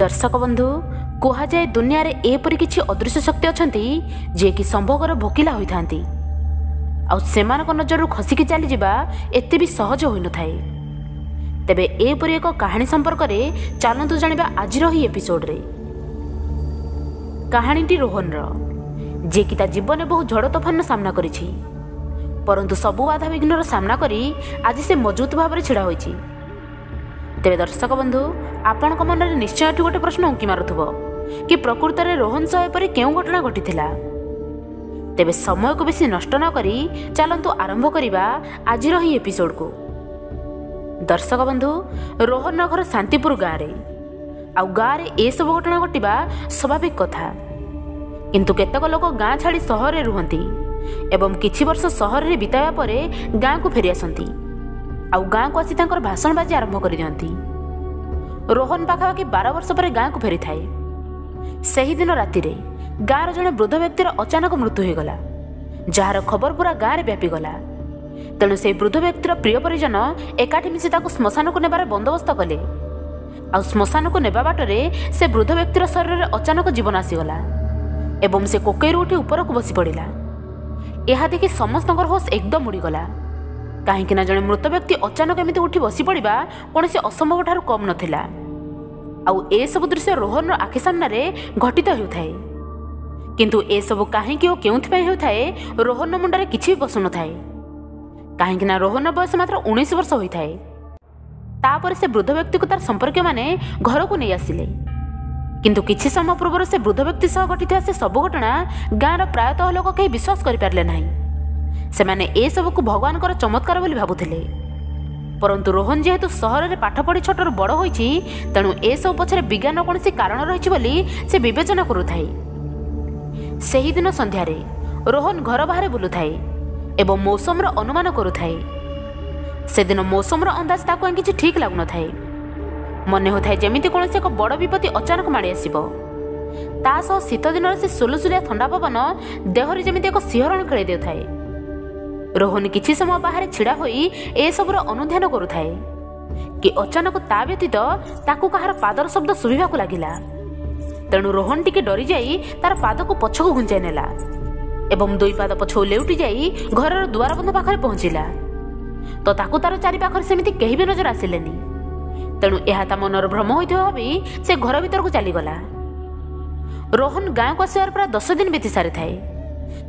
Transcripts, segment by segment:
दर्शक बंधु कहुए दुनिया रे एपरी किसी अदृश्य शक्ति अच्छा जे कि संभोगर भोकिला होता आमान नजर खसिकी चलीजा एत भी सहज हो न थाए। तेबे एपरी एक कहानी संपर्क में चलतु जाना आज ही एपिसोड्रे। कहानीटी रोहन जे कि जीवन बहुत झड़ तोफान सामना करिछि परंतु सबु बाधा विघ्नर सामना करी आज से मजबूत भाव में ढड़ा होइछि। तेरे दर्शक बंधु आपण मन में निश्चय एटी गोटे प्रश्न उंकी मारुथबो कि प्रकृत में रोहन सह एपरी केउ घटना घटी थिला। तेबे समय को बेसी नष्ट न करी चलंतु आरंभ करिबा आज ही एपिसोड को। दर्शक बंधु रोहन घर शांतिपुर गाँव रे आ गाँव रे ए सब घटना घटिबा स्वाभाविक कथा, किंतु केतक लोक गाँ छाड़ी सहर रे रुहंती एवं किछि वर्ष सहर रे बिताया परे गाँव को फेरी आसंती आउ गाँव को आसी तांकर भाषणबाजी आरंभ कर दियंती। रोहन पाखापाखि 12 वर्ष पर गाँव को फेरी थाए। सही दिन राति रे गाँवर जड़े वृद्ध व्यक्तिर अचानक मृत्यु होगला जार खबर पूरा गाँव व्यापीगला। तेणु से वृद्ध व्यक्तिर प्रिय परिजन एकाठी मिशि ताकू श्मशान को नेबार बंदोबस्त कले। आउ श्मशान को नेबा बाटरे से वृद्ध व्यक्तिर शरीर में अचानक जीवन आसीगला एवं से कोकईर उठी उपरक बसी पड़ा। यह देखि समस्त होश एकदम उड़ीगला कहीं जड़े मृत व्यक्ति अचानक एमती उठी बसी पड़ा कौन से असंभव ठार कम नाला। आउ एसबू दृश्य रोहन आखि सामने घटित होता है, किंतु एसबू कहीं के रोहन मुंडे कि बसुन थाए कहीं रोहन बयस मात्र 19 वर्ष होता है। तापर से वृद्ध व्यक्ति को तार संपर्क मैंने घर को नहीं आसिले, किंतु किसी समय पूर्व से वृद्ध व्यक्ति सह घटित से सबु घटना गाँवर प्रायतः लोक कहीं विश्वास करें ना। से मैंने एसबू को भगवान चमत्कार बोली भावुले, परंतु रोहन जेहेतु सहर में पाठ पढ़ी छोटर बड़ हो तेणु एसबू पछरे विज्ञान कौन से कारण रही से बेचना करुए। से ही दिन संध्या रोहन घर बाहर बुलुए एवं मौसम अनुमान करुए। से दिन मौसम अंदाज ताकू कि ठीक लगुन थाए मन होता है जमी कौन से एक बड़ विपत्ति अचानक माड़ी आसो। शीत दिन से सुलसुलिया थंडा पवन देहरी जमी एक सिहरण खेल देउथाए। रोहन किसी समय बाहर छिड़ा होई एसबूर अनुध्यान करुए कि अचानक ता व्यतीत ताकू कहार पादर शब्द शुभा लगिला। तेणु रोहन टिके डरी जाई तार पाद को पछक घुंचाई नेला एवं 2 पाद पछक लेउटी जाई घर दुआर बंध पाखे पहुंचला तो ताकू तार चारिपाखर सेमती कहीं भी नजर आसिलेनी। तेणु यह ता मनर भ्रम होता भावी से घर भीतर को चलीगला। रोहन गाँव को आसार प्राय 10 दिन बीती सारी थाए,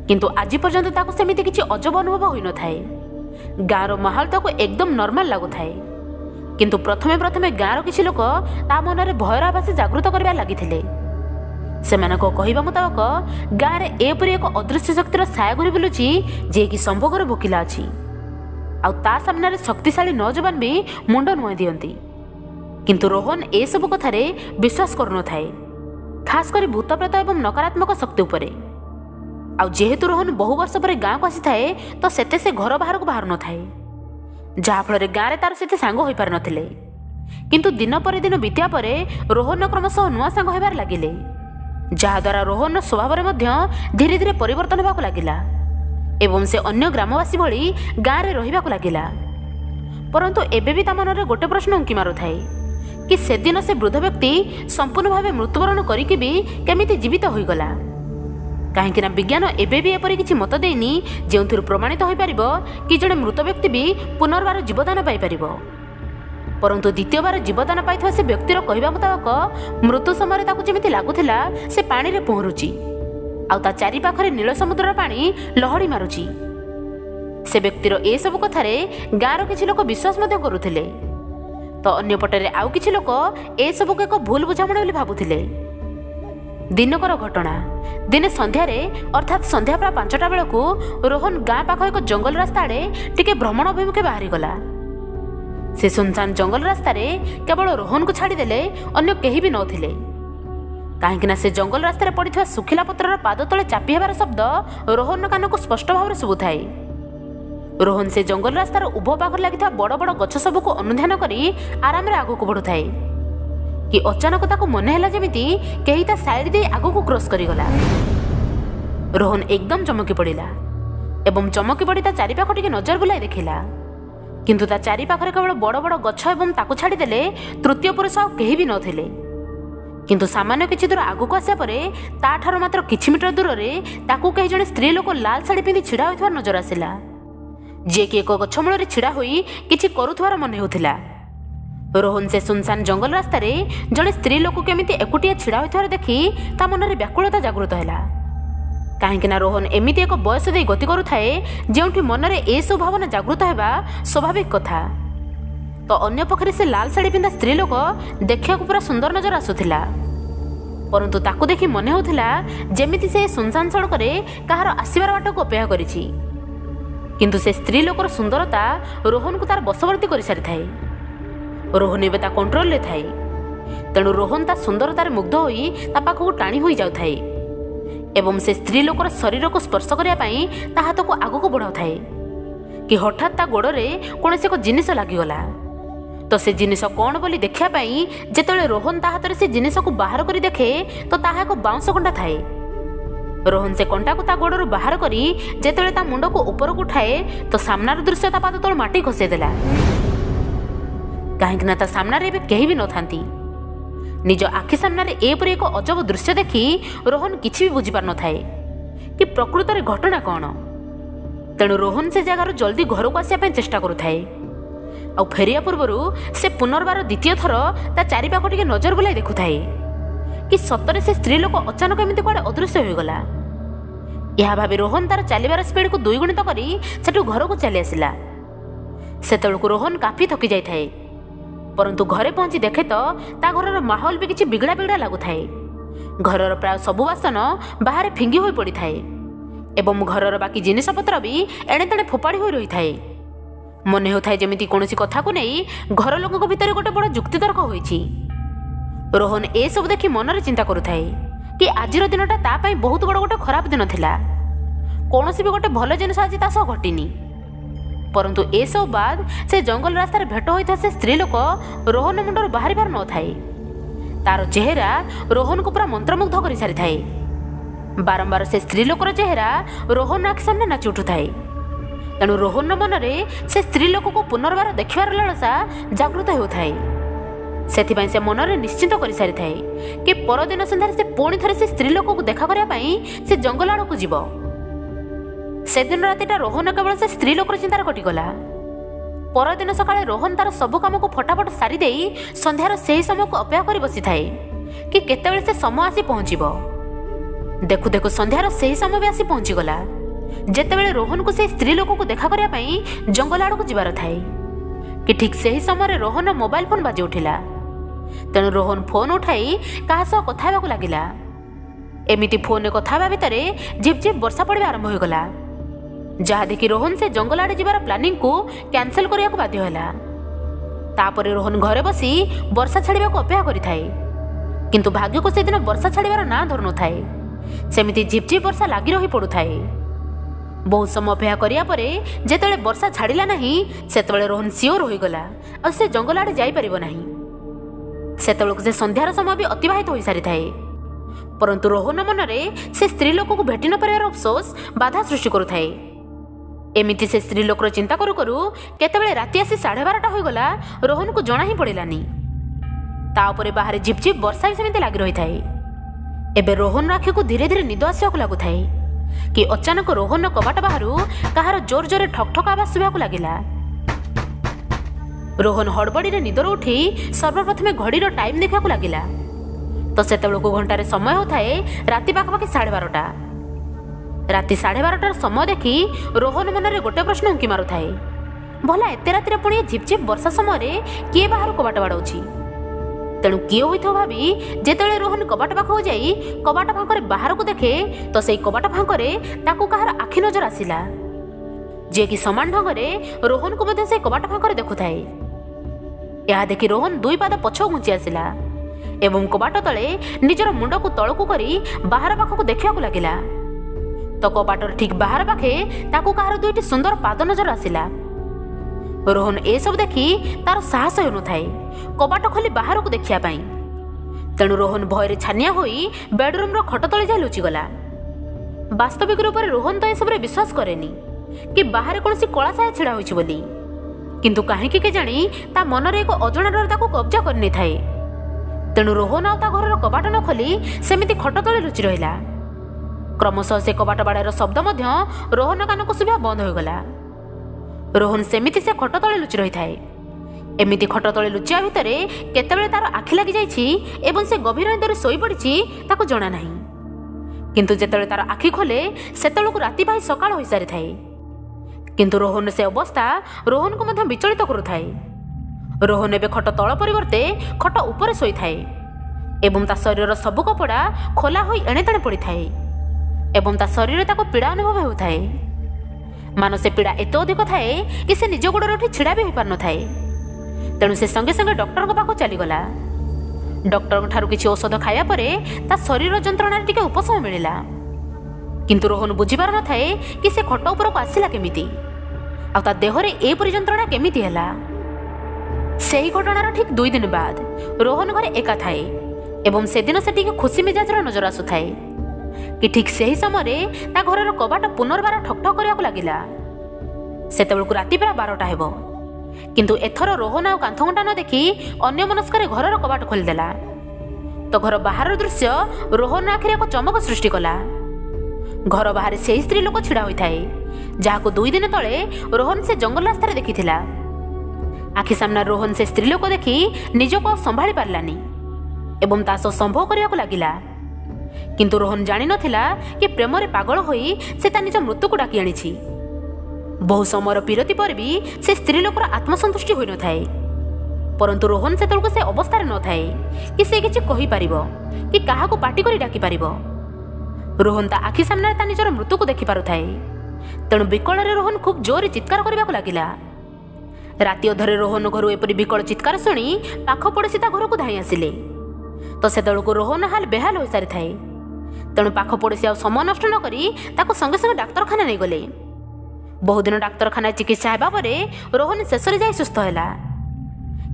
किंतु आज पर्यंत ताकू सेमती किछि अजब अनुभव होई न थाए। गाँवर माहौल ताकू एकदम नॉर्मल लगुए, किंतु प्रथमे प्रथमे गाँवर किछि लोक ता मनरे भयर आभासी जागृत करबा लागिथिले। सेमानक कहिबा मुताबक गाँवर एपरी एक अदृश्य शक्तिर साया घुरी बुलुछि जे कि संभोगर भोकिला अछि आउ ता सामने शक्तिशाली नौजवान भी मुंड नुआई दियंती। किंतु रोहन एसबू कथारे विश्वास करन थाए, खास करी भूत प्रेत एवं नकारात्मक शक्ति उपरे। आउ जेहेतु रोहन बहु वर्ष पर गाँव को आसी थाए तो सेते से घर बाहर को बाहर न थाए जहाँफल गाँव तार से सांग हो पार नथिले। किंतु दिन पर दिन बीत्या परे रोहन क्रमशः नुआ सांग होबार लागिले, जहाद्वारा रोहन स्वभाव में धीरे धीरे परिवर्तन होबाक लागिला एवं से अन्य ग्रामवासी भली गाँव में रहिबाक लागिला। परंतु एबे भी ता मनरे गोटे प्रश्न उंकी मारुथाए कि से दिन से वृद्ध व्यक्ति संपूर्ण भावे मृत्युवरण करिके भी केमिति जीवित होइगला। काहेकिना विज्ञान एबे भी एपरि किछि मत देइनी जेउथिरु प्रमाणित होइ पारिबो कि जने मृत व्यक्ति भी पुनर्बार जीवदान पाई पारिबो। परंतु द्वितीय बार जीवदान पाइथवा से व्यक्तिर कहिबा मुताबिक मृत्यु समय ताकू जेमिति लागुथिला से पानी रे पहुरुची आउ ता चारि पाखरे नील समुद्रर पानी लहड़ी मारुची। से व्यक्तिर एसबू कथारे गाँवर किसी लोक विश्वास करुले तो अन्य पटे आउ किसी लोक एसबू को एक भूल बुझामणा भावुले। दिनकर घटना दिने संध्या अर्थात संध्या प्राय 5टा बेलू रोहन गाँ पाख एक जंगल रास्ता आड़े टिके भ्रमण अभिमुखे बाहरी गला। से सुनसान जंगल रास्तार केवल रोहन को छाड़देले अगर कहीं भी नथिले कहीं से जंगल रास्तार पड़ा सुखिला पत्रर पाद तले चापी होबार शब्द रोहन कान को स्पष्ट भाव में शुभुए। रोहन से जंगल रास्तार उभ पाखर लगी बड़ बड़ गछ सबू को अनुध्यान कर आराम आगू को बढ़ुता है कि अचानक ताको मन है जमीती कहीं साइड दे आगू को क्रॉस करगला। रोहन एकदम चमकी पड़ा एवं चमकी पड़ी चारिपाख टे नजर बुलाई देखला, किंतु ता चारिपाखे केवल बड़ बड़ गछ एवं ताको छाड़देले तृतीय पुरुष आ कहीं भी नथिले। किंतु सामान्य किछि दूर आगुक आसा पर ताठार मात्र किछि मीटर दूर रे ताकू कहि जने स्त्री लोक लाल साड़ी पिंधि छिड़ा होइथार नजर आसिला। जे कि एक गछ मूल रे छिड़ा होई किछि करूथार मन हेउथिला। रोहन से सुनसान जंगल रास्ता रे जने स्त्री लोक केमिति एकुटिया छिड़ा होइथार देखि ता मन रे व्याकुलता जागृत हैला। काहेकिना रोहन एमिति एक बयस दे गति करूथाए जेउठी मन रे ए सब भावना जागृत हेबा स्वाभाविक कथा। तो अन्य पखरे से लाल साड़ी पिंधा स्त्री लोक देखिया को पूरा सुंदर नजर आसुथिला, परंतु ताकू देखि मन होउथिला जेमिति से सुनसान सड़क रे कहार आसीबार बाट को अपेक्षा करिछि। किंतु से स्त्री लोकर सुंदरता रोहन को तार बसवर्ती करि सारि थाए। रोहन एबे ता कंट्रोल ले थाए, तेणु रोहन ता सुंदरतार मुग्ध होई ता पाखकु टाणी होई जाउ थाए एवं से स्त्री लोकर शरीर को स्पर्श करिया पई ता हाथ को आगु को बढ़ाउ थाए कि हठात ता गोड़ रे कोनसे को जिनिस लागिगला। तो से जिनिस कौन बोली देखिया पई जेतले रोहन ता हाथ रे से जिनिस को बाहर करी देखे तो ताहा एक बाउंस कंटा थाए। रोहन से कंटा को ता गोड़ रो बाहर करी जेतले ता मुंड को ऊपर को उठाए तो सामनार दृश्य ता पाद तोल माटी खसे देला। काहे किना ता सामना रे बे केही भी न थांती। निज आखि सामना रे ए परे एक अजब दृश्य देखि रोहन किछि भी बुझि पार न थाए कि प्रकृत रे घटना कोन। तेणु रोहन से जगार जल्दी घर को आसे पई चेष्टा करू थाए। और फेरिया पूर्वरु से पुनर्बार द्वितीय थर ता चारिपाख टिके नजर बुलाई देखु थाए कि सतरे से स्त्री लोक अचानक एमती कड़े अदृश्य हो गला। यह भावी रोहन तार चलिबार स्पीड को दुईगुणित करी सेठू घर को चली आसला। सेतबेलकु रोहन काफी थकी जाई थाए, परंतु घरे पहुंची देखे तो ता घरर माहौल भी किछि बिगड़ा बिगड़ा लागु थाए। घरर प्राय सबु बासन बाहर फिंगी होई पड़ी थाए एवं घरर बाकी जिनिस पत्र भी एणे तेणे फोपाड़ी होई रही थाए। मन होता है जमी कौन कथा को नहीं घर लोकों भितर गोटे बड़ जुक्तितर्क होइछि। रोहन ए सब देखि मनरे चिंता करुथाए कि आजिर दिनटा ता पई बहुत बड़ गोटे खराब दिन थिला। कोनोसी भी गोटे भल जिनिस आज ता सह घटिनी। परंतु ए सब बाद से जंगल रास्तार भेट होइथा से स्त्री लोक रोहन मुंडर बाहरी बार न थाए। तार चेहरा रोहन को पूरा मंत्रमुग्ध करि सारि थाए। बारंबार से स्त्री लोकर चेहरा रोहन आखि सामने नाचि उठुथाए। तेणु रोहन मन में से स्त्री लोक को पुनर्बार देखार लालसा जागृत होता है। से मन में निश्चिंत कर सारी थाए कि परदिन सन्धार से पुणी थे से स्त्री लोक को देखा से जंगल आड़ को जीव। से दिन रातिटा रोहन केवल से स्त्री लोकर चिंतार कटिगला। परदिन सकाले रोहन तार सब काम को फटाफट सारीदे सन्धार से ही समय को अपेक्षा कर बसी थाए कि केतबेले से समय आसी पहुँच। देखु देखु सन्धार से ही समय भी आसी पहुँचीगला जेतेबेले रोहन को से स्त्री लोक को देखा करिया पई जंगल आड़ को जिबार थाए कि ठीक से ही समय रोहन मोबाइल फोन बाजी उठिला। तेणु रोहन फोन उठाई कहा सह कथा हेबाक लागिला। एमिति फोन कथा हेबा भितर झिपझिप वर्षा पड़वा आरंभ हो गला, जहा देखि रोहन से जंगल आड़े जिबार प्लानिंग को कैंसल करिया को बाध्य होला। तापरे रोहन घरे बसी वर्षा छाड़िबा को अपेक्षा करि थाए, किंतु भाग्य को से दिन वर्षा छाड़िबार ना धरन थाए। सेमिति झिपझिप वर्षा लागि रही पड़ु थाए। बहुत समय अपेक्षा करिया परे जेतेबेले वर्षा छाड़िला नहीं सेतेबेले रोहन सियोर होइगला और से जंगल आड़े जाई परिबो नहीं। सेतेबेले से संध्यार समय भी अतिवाहित होई सारि थाए, परंतु रोहन मन रे से स्त्री लोक को भेटि न परिवार अफसोस बाधा सृष्टि करू थाए। एमिति से स्त्री लोकर चिंता करू करू केतेबेले राति आसी 12:30 होइगला। रोहन को जणा ही पड़िलानी। ता उपरे बाहर झिपझिप वर्षा भी सेमिति लागि रही थाए। एबे रोहन आखि को धीरे धीरे निद आसियाक लागु थाए कि अचानक रोहन कबाट बाहरु कहार जोर जोरे ठक ठक आवाज सुबाक लागिला। रोहन हड़बड़ी रे निदर उठी सर्वप्रथमे घड़ीर टाइम देखा को लागिला। तो सेतेबेलकु घंटारे समय होथाए राति पाखापाखि 12:30। राति 12:30 समय देखि रोहन मनरे गोटे प्रश्न उंकी मारुथाए, भला एते रातिरे पुणी झिपझिप वर्षा समय किए बाहर कबाट बाड़ौछि? तेणु किए होइथो भाभी जेतेबेले रोहन कबाट पाखो जाई कबाट फांकरे बाहर को देखे तो सेई कबाट फांकरे ताकू कहार आखि नजर आसिला, जे कि समान ढंगरे रोहन को मधे से कबाट फांकरे देखुथाए। या देखि रोहन दुई पाद पछो घुंची आसिला एवं कबाट तले निजर मुंड को तळकु करी बाहर पाखो को देखिया को लागिला। तो कबाटर ठीक बाहर पाखे ताकू कहार दुईटी सुंदर पाद नजर आसिला। रोहन ए सब देखि तार साहस होनु थाए कबाट खोली बाहर को देखिया पई। तेणु रोहन भयरे छानिया होई बेडरूम रो खट तले जा लुचि गला। वास्तविक रूप रे रोहन तो ए सब रे विश्वास करेनी कि बाहर कोनसी कला साया छिड़ा होइछि बोली, किंतु काहे के जानि ता मन रे एक अजणा डर ताको कब्जा करनी थाए। तेणु रोहन ता घर कबाट न खोली सेमिति खट तले लुचि रहा। क्रमशः से कबाट बाड़ार शब्द रोहन कान को शुभा बंद हो गला। रोहन सेमिति से खट तले लुचि रही थाए। एमिति खट तले लुचिया भितर केतेबेले तार आखि लागि जाइछि एवं से गभीर निदरे सोई पड़िछि ताको जाना नहीं, किंतु जेतेबेले तार आखि खोले सेतेबेलकु राति भाई सकाळ होई सारि थाए। किंतु रोहन से अवस्था रोहन को मध्य विचलित करू थाए। रोहन एवं खट तल परिवर्ते खट उपरे सोई थाए एवं ता शरीर सबु कपड़ा खोला होई एणेतेणे पड़ी थाए एवं ता शरीर ताको पीड़ा अनुभव होताए। मान से पीड़ा एत अधिक थाए कि से निज गोड़ उठी छिड़ा भी हो पार न थाए। तेणु से संगे संगे डॉक्टर को पाखो चलीगला। डॉक्टर ठारू किछि औषध खाया परे ता शरीर जंत्रणा टिके उपशम मिलिला, किंतु रोहन बुझी पार न थाए कि से खट उपर को आसिला केमिति आ ता देहरे एपरि जंत्रणा केमिति होला। सेही घटनार ठीक 2 दिन बाद रोहन घरे एका थाए एवं से दिन से खुशी मिजाजर नजर आसुए कि ठीक सही समय घर कबाट पुनर्बार ठक ठक करने को लगिला। सेतेबेलकु राति प्राय 12टा हेबो, किंतु एथर रोहन आ कांथघंटा न देखि अन्यमनस्कर घर कबाट खोलीदेला। तो घर बाहर दृश्य रोहन आखिरे एक चमक सृष्टि कला। घर बाहर से स्त्री लोक छिड़ा होई थाए जाहाकु 2 दिन तले रोहन से जंगल रास्तार देखिथिला। आखि सामना रोहन से स्त्री लोक देखि निजको संभाली पारलानी एवं तासो संभव करिया को लागिला, किंतु रोहन जानि नथिला कि प्रेम रे पागल होई से ता निज मृत्यु को डाकी आनिछि। बहु समर पीरति पर भी से स्त्री लोकर आत्मसंतुष्टि होई न थाए, परंतु रोहन से तलको से अवस्था रे न थाए कि से किछि कहि पारिबो कि काहा को पाटी करी डाकी पारिबो। रोहन ता आखि सामना ता निजर मृत्यु को देखि पारु थाए। तेणु विकल रे रोहन खूब जोर चित्कार करिया को लागिला। राति अधरे रोहन घर एपरी विकल चित्कार शुणी पाख पड़ोशी ता घर को धाई आसिले। तो से दलको रोहन हाल बेहाल हो सारी थाए। तेणु पाख पड़ोशी आ समय नष्ट न करी ताको संगे संगे डाक्तरखाना नहीं गले। बहुदिन डाक्तरखाना चिकित्सा हेबा परे रोहन शेषरे जाई सुस्थ हैला,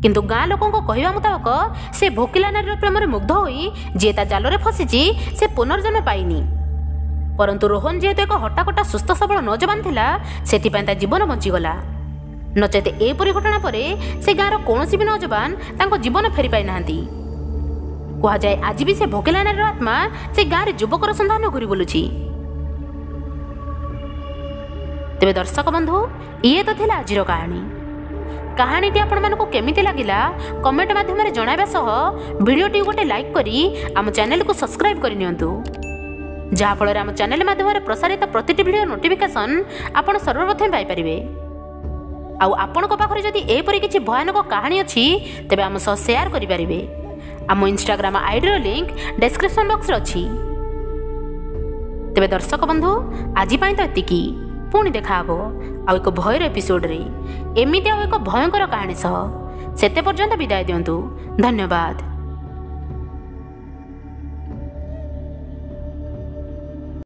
किंतु गाँ लोकों को कहिबा मुताबक से भोकिला नारीर प्रेम रे मुग्ध होई जे ता जाल रे फसिछि से पुनर्जन्म पाइनी। परंतु रोहन जेहेतु एक हटाकटा सुस्थ सबल नौजवान थिला सेथिपाई ता जीवन बंचीगला, नचेत एपरी घटना पर से गाँर कौन भी नौजवान जीवन फेरी पाई ना। कहुए आज भी से भोकेला नारीर आत्मा से गाँव युवकर सन्धान घूरी बुलुची। तेरे दर्शक बंधु ये तो थिला आजिर कहानी। कहानीटी आपण मानकु केमिति लागिला कमेंट माध्यम रे जणाइबा सह भिडियोटी गोटे लाइक करी आम चैनल को सब्सक्राइब करि नियंतु, जहा फलरे आम चैनल माध्यम रे प्रसारित प्रतिटी भिडियो नोटिफिकेशन आपण सर्वप्रथम पाई परिबे। आउ आपणको पाखरे जदि एपरि किछि भयानक कहानी अछि तबे हम सह शेयर करि परिबे। आम इंस्टाग्राम आईडी रो लिंक डिस्क्रिप्शन बॉक्स रे अछि। तबे दर्शक बंधु आज पाई तो एतिकी, पुणी देखाबो आउ एक भयर एपिसोड रे एमिति आउ एक भयंकर कहानी सह। सेते पर्यंत विदाय दियंतु, धन्यवाद।